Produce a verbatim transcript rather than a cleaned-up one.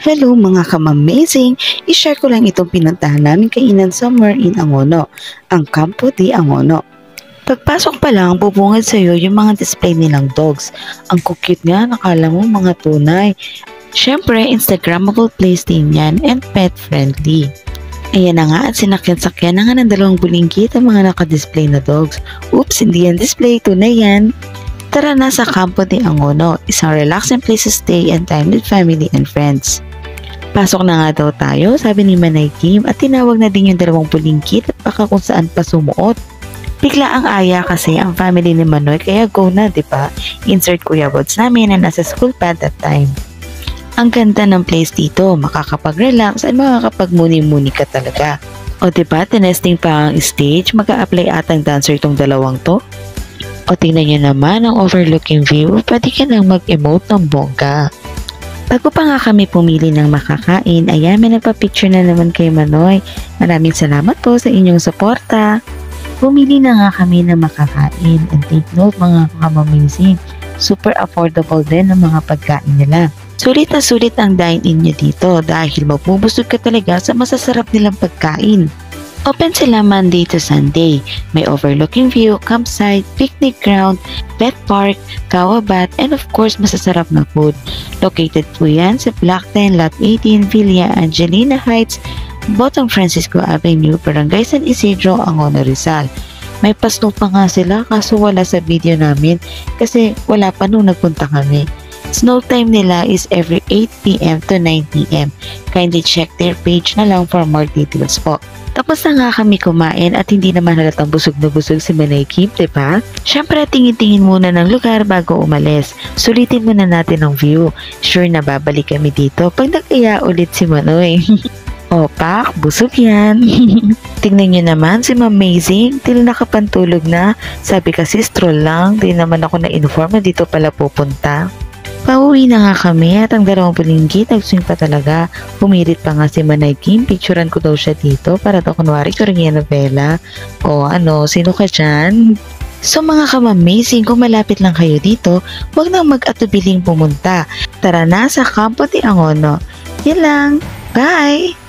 Hello mga kamamazing! I-share ko lang itong pinuntahan namin kainan somewhere in Angono, ang Kampo de Angono. Pagpasok pa lang, bubungad sa iyo yung mga display nilang dogs. Ang cute nga, nakala mo mga tunay. Siyempre, Instagrammable place din yan and pet friendly. Ayan na nga at sinakyan-sakyan na nga ng dalawang bulinggit ang mga nakadisplay na dogs. Oops, hindi yan display, tunay yan! Tara na sa Kampo de Angono, isang relaxing place to stay and time with family and friends. Pasok na nga daw tayo, sabi ni Manay Kim, at tinawag na din yung dalawang bulingkit at baka kung saan pa sumuot. Bigla ang aya kasi ang family ni Manoy kaya go na, diba? Insert kuya boards namin na nasa school pad that time. Ang ganda ng place dito, makakapag-relax at makakapag-muni-muni ka talaga. O diba, tinesting pa ang stage, mag-a-apply atang dancer itong dalawang to? O tingnan nyo naman ang overlooking view, pwede ka nang mag-emote ng bongga. Bago pa nga kami pumili ng makakain, ayan may nagpa-picture na naman kay Manoy. Maraming salamat po sa inyong suporta. Pumili na nga kami ng makakain and take note mga kamamazing, super affordable din ang mga pagkain nila. Sulit na sulit ang dine-in nyo dito dahil mabubusog ka talaga sa masasarap nilang pagkain. Open sila Monday to Sunday. May overlooking view, campsite, picnic ground, pet park, kawabat, and of course, masasarap na food. Located po yan sa Block ten, Lot eighteen, Villa Angelina Heights, Botong Francisco Avenue, Parangaysan, Isidro, Angono, Rizal. May pasno pa nga sila kaso wala sa video namin kasi wala pa nung nagpunta kami. Snow time nila is every eight p m to nine p m Kindly check their page na lang for more details po. Tapos na nga kami kumain at hindi naman halatang busog na busog si Manay Kim, diba? Siyempre, tingin-tingin muna ng lugar bago umalis. Sulitin muna natin ang view. Sure na babalik kami dito pag nag-iya ulit si Manoy. Opak, busog yan. Tingnan nyo naman si Mamazing, tila nakapantulog na. Sabi kasi stroll lang, di naman ako na-inform na dito pala pupunta. Pauwi na nga kami at ang dalawang bulinggit nagswing pa talaga. Pumilit pa nga si Manay Kim, picturean ko daw siya dito para daw kunwari Korean novela. O ano, sino ka dyan? So mga kamamazing, kung malapit lang kayo dito, huwag nang mag-atubiling pumunta. Tara na sa Kampo de Angono. Yan lang, bye!